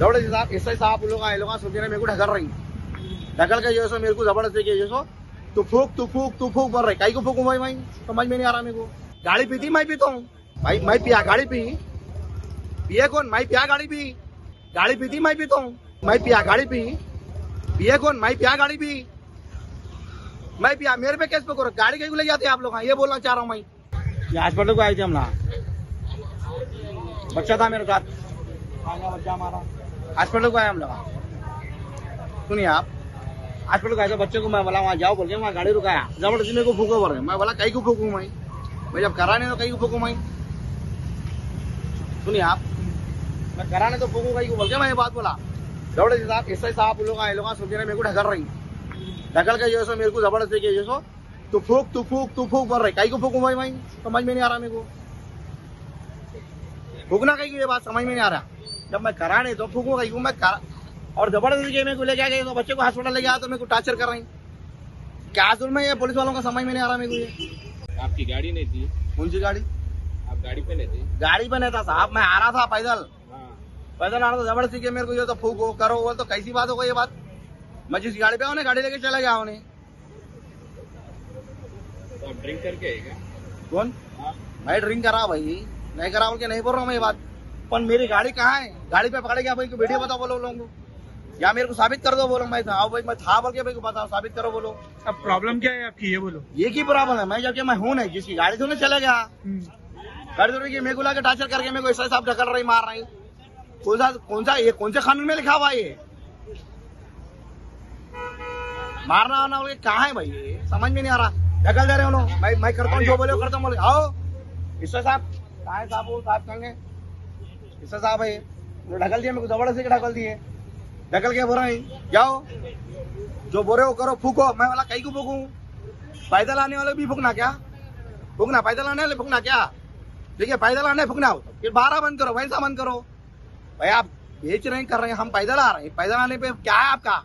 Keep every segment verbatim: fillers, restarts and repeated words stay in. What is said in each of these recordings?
जबरदस्ती साहब S I साहब लोग आए लोग सोचे मेरे को ढकल रही ढकल के जो सो मेरे को जबरदस्ती के जो सो तू फूक तू फूक तू फूक भर रही काई को फूकू भाई भाई समझ में नहीं आ रहा मेरे को। गाड़ी पीती मैं पीता हूँ भाई, मैं पिया गाड़ी पी पिए कौन, मैं पिया गाड़ी पी गाड़ी पीती मैं पीता हूँ, मैं पिया गाड़ी पी पिए कौन, मैं पिया गाड़ी पी मैं पिया मेरे पे कैसे पकड़ो गाड़ी कहीं को ले जाते हैं आप लोग, ये बोलना चाह रहा हूँ। मैं यहाँ हॉस्पिटल को आए थे हम ना, बच्चा था मेरे साथ बच्चा हमारा, हॉस्पिटल को आए हम लोग। सुनिए आप हॉस्पिटल को आए थे बच्चे को मैं बोला वहाँ जाओ बोल के वहाँ गाड़ी रुकाया, जबरदस्ती मेरे को फूको बोल रहे, मैं बोला कहीं को फूकू मैं मैं जब करा नहीं तो कहीं को फूकू मैं। सुनिए आप मैं कराने तो फूकू कहीं को बोल के मैं ये बात बोला। जबरदस्ती साहब एस आई साहब लोग आए लोग सोच रहे मेरे को ढकल रही ढकल के जो सो मेरे को जबरदस्ती के जो सो तू फूक तू फूक तू फूक बोल रहे कहीं को फूकू भाई भाई समझ में नहीं आ रहा मेरे को फूकना कहीं, ये बात समझ में नहीं आ रहा। जब मैं करा नहीं तो फूकू कहीं को मैं करा, और जबरदस्ती मेरे को ले गया तो बच्चे को हॉस्पिटल ले गया तो मेरे को टार्चर कर रही क्या जुल्म है ये पुलिस वालों का, समझ में नहीं आ रहा मेरे को। ये आपकी गाड़ी नहीं थी, कौन सी गाड़ी, आप गाड़ी पे नहीं थे, गाड़ी पे नहीं था साहब, मैं आ रहा था पैदल पैदल आ रहा था, जबरदस्ती के मेरे को ये तो फूको करो बोल तो कैसी बात हो गई ये बात। मैं जिस गाड़ी पे आने गाड़ी लेके चला गया उन्हें, तो ड्रिंक करके आएगा कौन, मैं ड्रिंक करा भाई नहीं करा उनके नहीं बोल रहा हूँ मैं ये बात, पर मेरी गाड़ी कहाँ है, गाड़ी पे पकड़े गया भाई को वीडियो बताओ बोलो लोगों को या मेरे को साबित कर दो बोलो मैं था, आओ भाई मैं था बोल के भाई को बताओ साबित करो बोलो। अब प्रॉब्लम क्या है आपकी ये बोलो, ये की प्रॉब्लम है मैं जबकि मैं हूँ नहीं, जिसकी गाड़ी से चला गया गाड़ी धोने मेरे को लाके टाचर करके मेरे को ऐसा साहब ढकल रही मार रही, कौन सा कौन सा ये कौन से कानून में लिखा हुआ ये मारना आना हो कहाँ है भाई, समझ में नहीं आ रहा। ढकल दे रहे हो लोग, मैं मैं करता हूँ जो बोले करता हूँ, आओ ईश्वर साहब कहा है साहब वो साहब कहेंगे ईश्वर साहब है ढकल दिए मेरे को जबरदस्ती ढकल दिए ढकल के बोल रहे जाओ जो बोल रहे हो करो फूको, मैं वाला कहीं को फूकू, पैदल आने वाले भी फूकना क्या, फूकना पैदल आने वाले फूकना क्या, देखिए पैदल आने फूकना हो फिर बारह बंद करो वैसा बंद करो भाई, आप बेच रहे कर रहे हैं हम पैदल आ रहे हैं, पैदल आने पे क्या है आपका,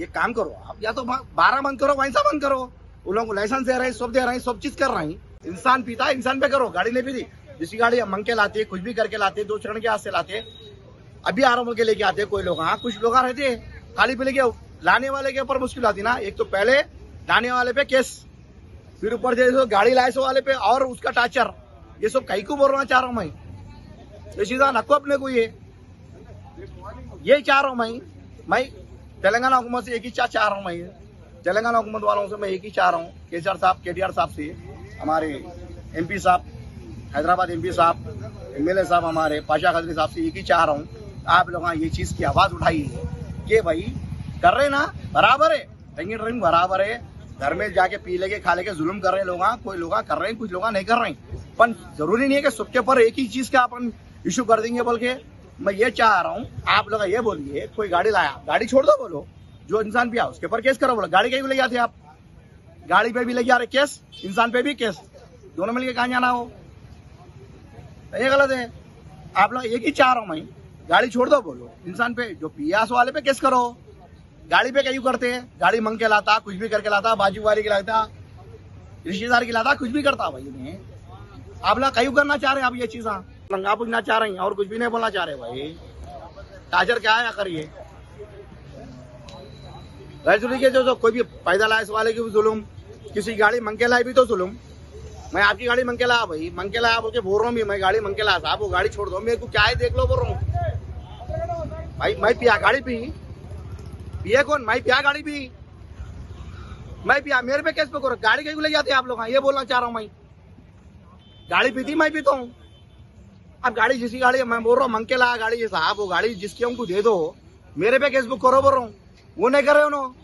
ये काम करो आप या तो बारह बंद करो वैसा बंद करो, उन लोगों को लाइसेंस दे रहे हैं सब दे रहे हैं सब चीज कर रहे हैं, इंसान पीता है इंसान पे करो, गाड़ी नहीं पीती जिसकी गाड़ी मंग के लाते कुछ भी करके लाते दो चरण के हाथ से लाते अभी आराम के लेके आते कोई लोग, हाँ कुछ लोग रहते हैं खाली पे लेके लाने वाले के ऊपर मुश्किल आती ना, एक तो पहले लाने वाले पे केस फिर ऊपर से गाड़ी लाइस वाले पे और उसका टाचर, ये सब कहीं को बोलना चाह रहा हूँ मैं, ये सीधा नको अपने को ये ये चाह रहा हूँ मैं मैं तेलंगाना हुकूमत से एक ही चाह चाह रहा हूँ मैं, तेलंगाना हुकूमत वालों से मैं एक ही चाह रहा हूँ, के सी आर साहब के डी आर साहब से हमारे एमपी साहब हैदराबाद एमपी साहब एमएलए साहब हमारे पाशा खत्री साहब से एक ही चाह रहा हूँ, आप लोग ये चीज की आवाज उठाई है कि भाई कर रहे ना बराबर है ड्रिंकिंग ड्रिंक बराबर है, घर में जाके पी लेके खा लेके जुल्म कर रहे लोग, कोई लोग कर रहे हैं कुछ लोग नहीं कर रहे हैं, पर जरूरी नहीं है कि सबके ऊपर एक ही चीज का अपन इशू कर देंगे, बल्कि मैं ये चाह रहा हूँ आप लोग ये बोलिए कोई गाड़ी लाया गाड़ी छोड़ दो बोलो, जो इंसान भी आया उसके ऊपर केस करो बोला, गाड़ी कहीं भी ले जाते आप गाड़ी पे भी ले जा रहे केस इंसान पे भी केस, दोनों मिलके कहाँ जाना हो, ये गलत है। आप लोग एक ही चाह रहा हूँ मैं गाड़ी छोड़ दो बोलो, इंसान पे जो पियास वाले पे केस करो, गाड़ी पे कहीं करते हैं गाड़ी मंग के लाता कुछ भी करके लाता बाजू वाले के लाता रिश्तेदार के लाता कुछ भी करता भाई, आप लोग कहीं करना चाह रहे हैं आप ये चीज लंगा पूछना चाह रहे हैं और कुछ भी नहीं बोलना चाह रहे भाई, ताजर क्या है करिए राजू के जो जो कोई भी पैदल आए वाले की भी जुलूम, किसी गाड़ी मंगे लाए भी तो जुलूम, मैं आपकी गाड़ी मंगे लाया भाई मंगे लाया बोल के बोल रहा हूँ भी मैं गाड़ी मंगे लाया साहब वो गाड़ी छोड़ दो मेरे को क्या है देख लो बोल रहा हूँ भाई, मैं पिया गाड़ी पी पिए कौन, मैं पिया गाड़ी पी मैं पिया मेरे पे केस पे करो, गाड़ी कहीं ले जाते आप लोग, ये बोलना चाह रहा हूँ मैं, गाड़ी पीती मैं पीता हूँ, अब गाड़ी जिसकी गाड़ी मैं बोल रहा हूँ मंगे लाया गाड़ी साहब वो गाड़ी जिसकी हमको दे दो मेरे पे केस बुक करो बोल रहा हूँ, वो नहीं कर रहे हो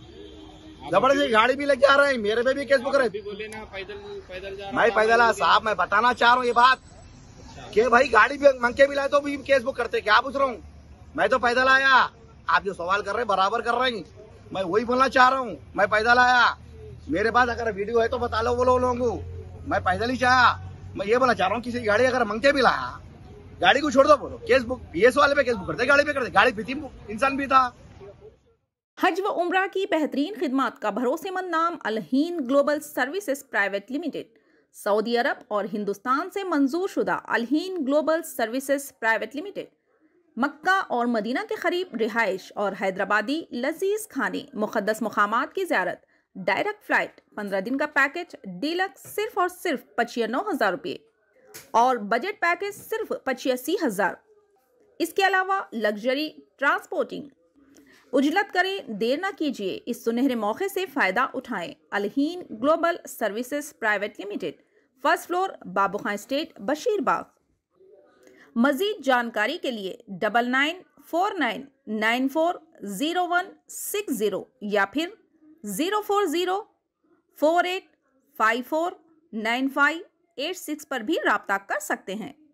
जबरदस्ती गाड़ी भी लेके आ रहे हैं मेरे पे भी केस बुक कर रहे बोले ना पैदल पैदल जा रहा मैं पैदल आ साहब मैं बताना चाह रहा हूँ ये बात कि भाई गाड़ी भी मंग के भी लाए तो भी केस बुक करते क्या पूछ रहा हूँ, मैं तो पैदल आया आप जो सवाल कर रहे हैं बराबर कर रहे हैं, मैं वही बोलना चाह रहा हूँ मैं पैदल आया, मेरे पास अगर वीडियो है तो बता लो बोलो लोगों को, मैं पैदल ही चाहा मैं ये बोलना चाह रहा हूँ, किसी गाड़ी अगर मंगते भी लाया गाड़ी को छोड़ दो बोलो केस बुक पीएस वाले पे केस बुक करते गाड़ी पे करते, गाड़ी पीती इंसान भी था। हज व उम्रा की बेहतरीन खिदमत का भरोसेमंद नाम Alheen global services private limited. Saudi अरब और हिंदुस्तान से मंजूर शुदा Alheen global services private limited Mecca और मदीना के करीब रिहाइश और हैदराबादी लजीज खाने, मुकद्दस मकामात की ज़ियारत, डायरेक्ट फ्लाइट, पंद्रह दिन का पैकेज डीलक्स सिर्फ और सिर्फ पचानवे हज़ार रुपये और बजट पैकेज सिर्फ पचासी हज़ार। इसके अलावा लग्जरी ट्रांसपोर्टिंग। उजलत करें, देर ना कीजिए, इस सुनहरे मौके से फ़ायदा उठाएं। Alheen global services private limited, first floor, Babukhan estate, Basheerbagh. मज़ीद जानकारी के लिए double nine four nine nine four zero one six zero या फिर zero four zero four eight five four nine five eight six पर भी राब्ता कर सकते हैं।